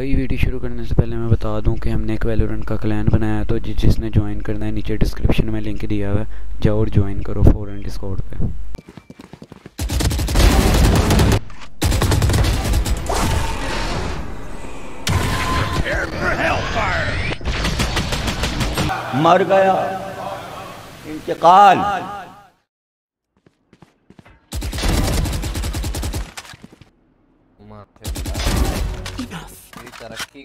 भाई वीडियो शुरू करने से पहले मैं बता दूं कि हमने एक वैलोरेंट का क्लैन बनाया है, तो जिसने ज्वाइन करना है नीचे डिस्क्रिप्शन में लिंक दिया हुआ है, जाओ और ज्वाइन करो फौरन डिस्कॉर्ड पे। मर गया इंतकाल। तरक्की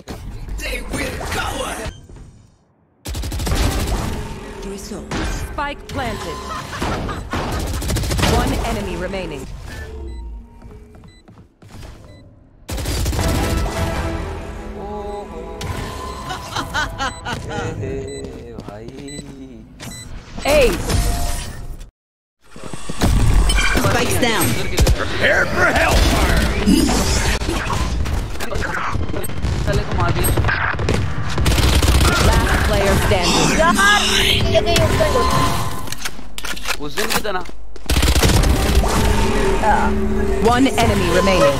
spike planted. One enemy remaining. भाई spikes down. Prepare for hellfire. Last player standing. One enemy remaining.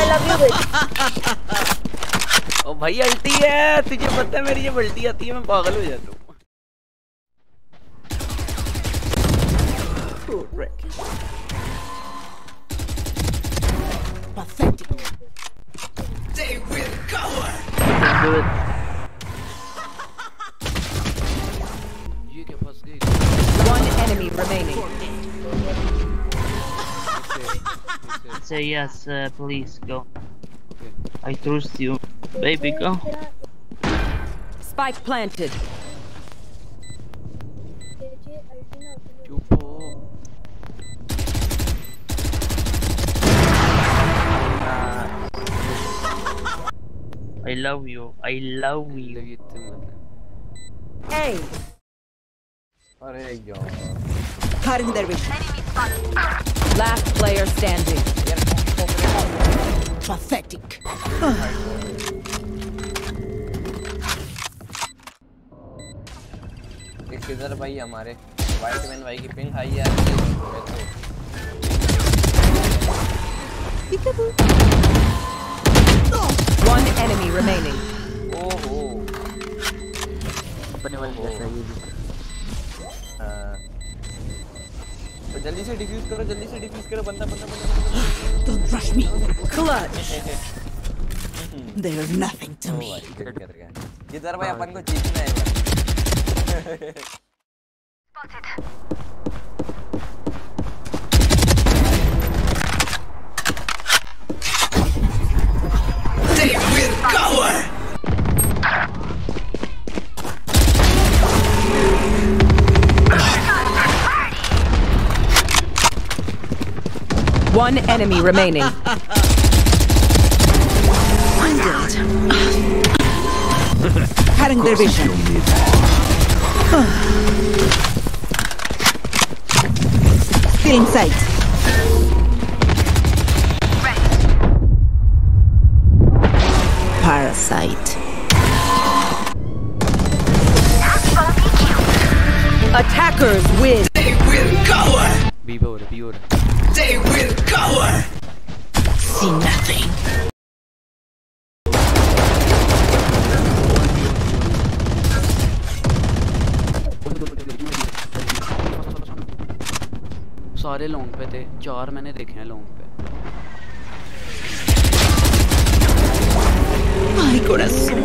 I love you. Oh भाई अल्टी है, तुझे पता है मेरी ये अल्टी आती है मैं पागल हो जाता हूँ। They will cover. One enemy remaining. Say yes, please go. Okay. I trust you, baby. Go. Spike planted. I love you. I love you. Hey. Cut in there with you. Last player standing. Pathetic. It's either by Yamare. White man, white keeping high. Peekaboo. One enemy remaining. Oh. Jल्दी से diffuse करो बंदा। Don't rush me. Clutch. There's nothing to me. ये दर भाई अपन को जीतना है। Spotted. One enemy remaining. I'm dead. Cutting their vision. Still in sight. Parasite. Attackers win. They will cover. Be over. They will cover. See nothing. सारे long पे थे, 4 मैंने देखे हैं लॉन्ग पे। My corazón.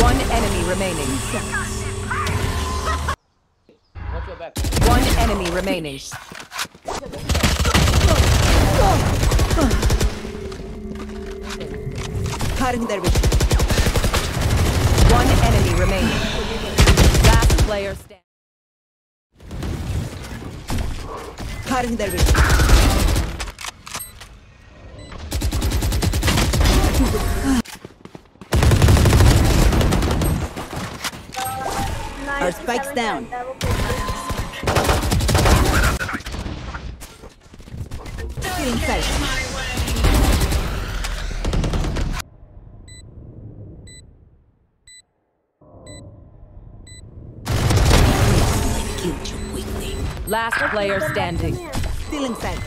One enemy remaining. Watch your back. One enemy remaining. Cutting their vision. One enemy remaining. Last player standing. Cutting their vision. Our spike's down. Shooting sight. Last player standing. Stealing sight.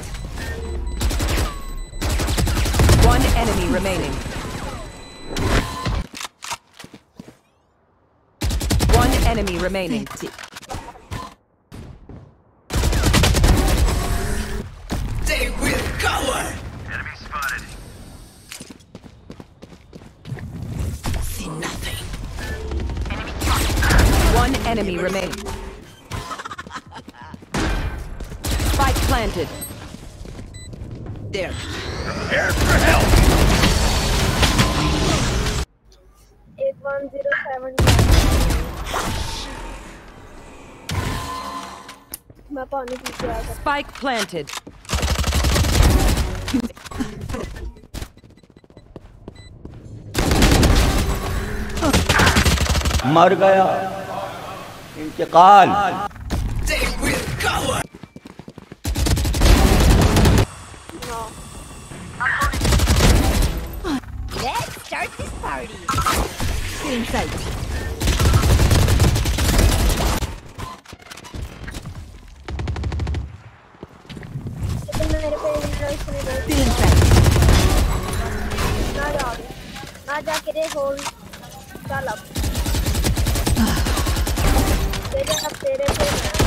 One enemy remaining. One enemy remaining. They will cover. Enemy spotted. See nothing. Enemy spotted. One enemy remaining. Planted. There. Prepare for help. 8107. Spike planted. मर गया. इंतकाल. Let's start this party. Shooting sight. Shooting sight. My jacket is whole. Call up.